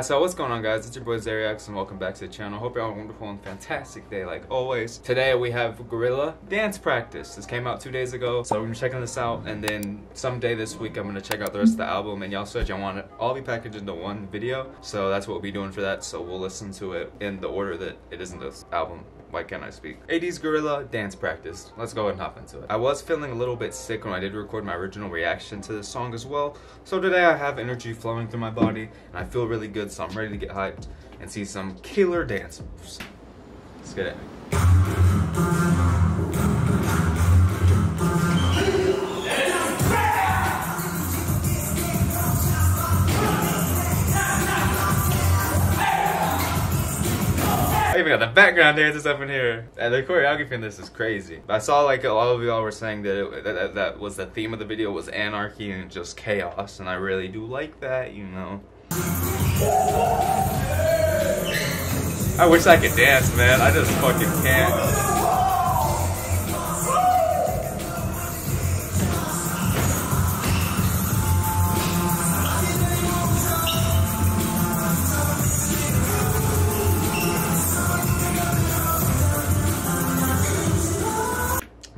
So what's going on, guys? It's your boy Zaryax and welcome back to the channel. Hope you're all wonderful and fantastic day like always. Today we have gorilla dance practice. This came out 2 days ago, so we're gonna be checking this out, and then someday this week I'm gonna check out the rest of the album, and y'all said y'all want it all be packaged into one video, so that's what we'll be doing for that. So we'll listen to it in the order that it is in this album. Why can't I speak? ATEEZ gorilla dance practice. Let's go ahead and hop into it. I was feeling a little bit sick when I did record my original reaction to this song as well, so today I have energy flowing through my body and I feel really good, so I'm ready to get hyped and see some killer dance moves. Let's get it. I even got the background dancers up in here. And the choreography in this is crazy. I saw like all of y'all were saying that that was the theme of the video, was anarchy and just chaos. And I really do like that, you know. I wish I could dance, man. I just fucking can't.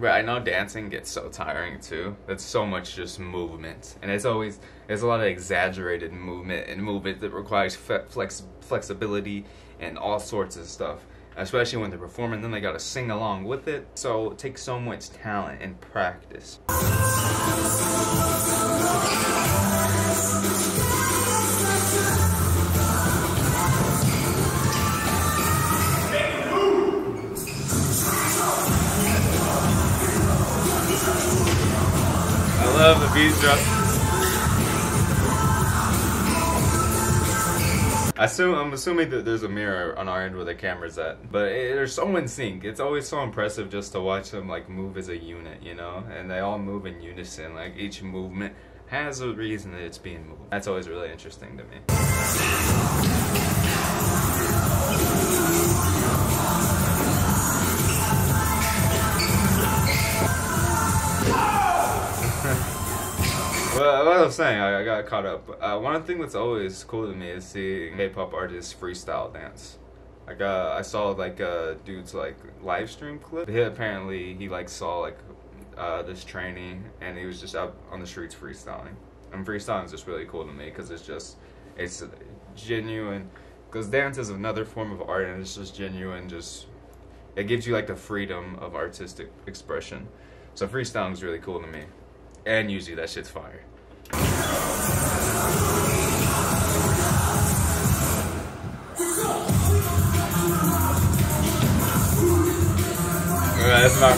I know dancing gets so tiring too. That's so much just movement, and there's a lot of exaggerated movement and movement that requires flexibility and all sorts of stuff. Especially when they're performing, then they gotta sing along with it. So it takes so much talent and practice. I love the beat drop. I'm assuming that there's a mirror on our end where the camera's at, but they're so in sync. It's always so impressive just to watch them like move as a unit, you know, and they all move in unison. Like each movement has a reason that it's being moved. That's always really interesting to me. Well, what I was saying, I got caught up. One thing that's always cool to me is seeing K-pop artists freestyle dance. Like I saw like a dude's like live stream clip. He apparently he saw this trainee, and he was just out on the streets freestyling. And freestyling is just really cool to me because it's genuine. Because dance is another form of art, and it's just genuine. Just it gives you like the freedom of artistic expression. So freestyling is really cool to me. And usually that shit's fire.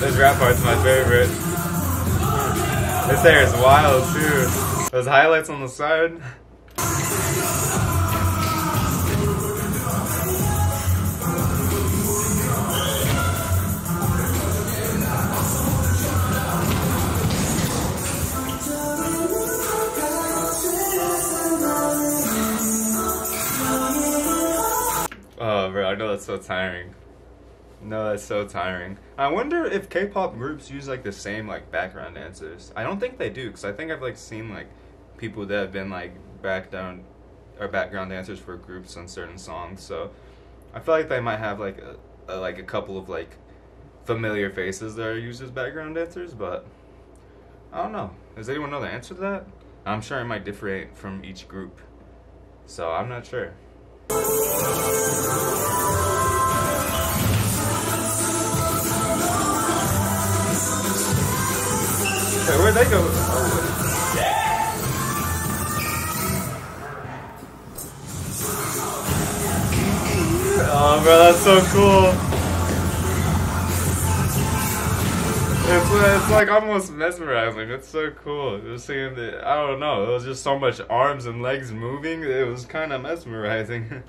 This rap part's my favorite. This hair is wild too. Those highlights on the side. I know that's so tiring. No, that's so tiring. I wonder if K-pop groups use like the same like background dancers. I don't think they do, because I think I've like seen like people that have been like background dancers for groups on certain songs. So I feel like they might have like a couple of like familiar faces that are used as background dancers, but I don't know. Does anyone know the answer to that? I'm sure it might differ from each group, so I'm not sure. Wait, where'd they go? Oh, yeah. Oh, bro, that's so cool. It's like almost mesmerizing. It's so cool. Just seeing the, I don't know. It was just so much arms and legs moving. It was kind of mesmerizing.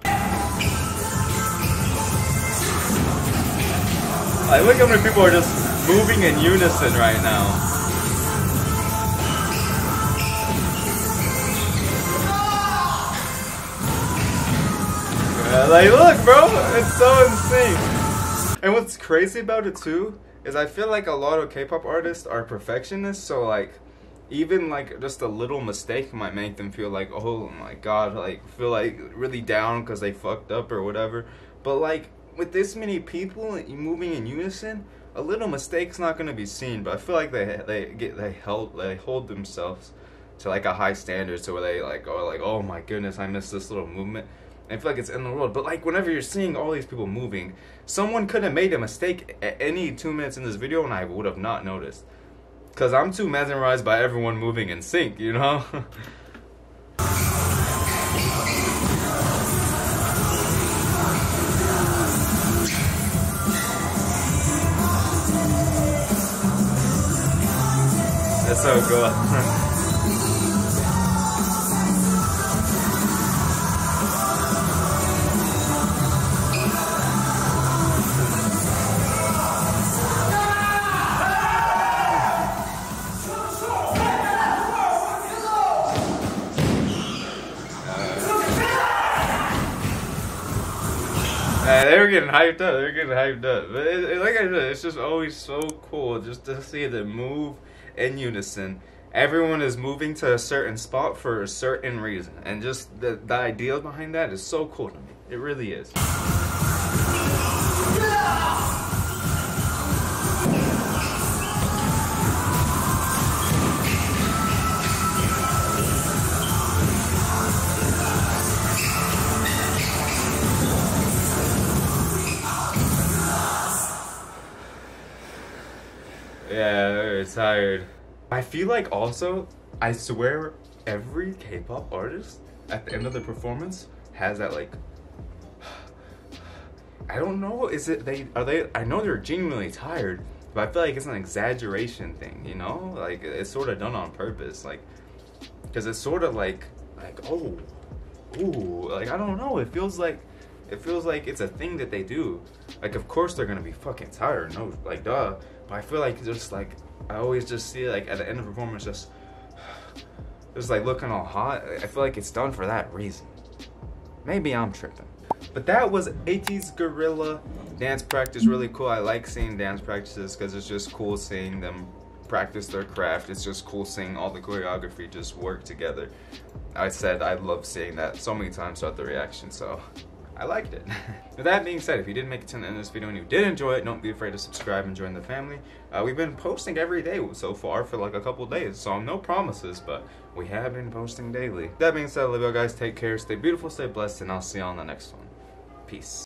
Like, look how many people are just moving in unison right now. Like, look, bro, it's so insane. And what's crazy about it too is I feel like a lot of K-pop artists are perfectionists, so like even like just a little mistake might make them feel like, oh my god, like feel like really down because they fucked up or whatever. But like with this many people moving in unison, a little mistake's not gonna be seen. But I feel like they hold themselves to like a high standard, so where they like oh my goodness, I missed this little movement. I feel like it's in the world. But like whenever you're seeing all these people moving, someone could have made a mistake at any 2 minutes in this video and I would have not noticed, because I'm too mesmerized by everyone moving in sync, you know? That's so cool. They were getting hyped up. But like I said, it's just always so cool just to see them move in unison. Everyone is moving to a certain spot for a certain reason, and just the idea behind that is so cool to me. It really is. Yeah, they're tired. I feel like also, I swear, every K-pop artist at the end of the performance has that like, I don't know, is it are they? I know they're genuinely tired, but I feel like it's an exaggeration thing, you know? Like it's sort of done on purpose, like, because it's sort of like oh, ooh, like I don't know. It feels like it's a thing that they do. Like of course they're gonna be fucking tired, no, like duh. But I feel like just like I always just see like at the end of performance just like looking all hot. I feel like it's done for that reason. Maybe I'm tripping. But that was ATEEZ Gorilla dance practice. Really cool. I like seeing dance practices because it's just cool seeing them practice their craft. It's just cool seeing all the choreography just work together. I said I love seeing that so many times throughout the reaction, so I liked it. With that being said, if you did make it to the end of this video and you did enjoy it, don't be afraid to subscribe and join the family. We've been posting every day so far for like a couple days, so no promises, but we have been posting daily. That being said, I love y'all guys, take care, stay beautiful, stay blessed, and I'll see y'all on the next one. Peace.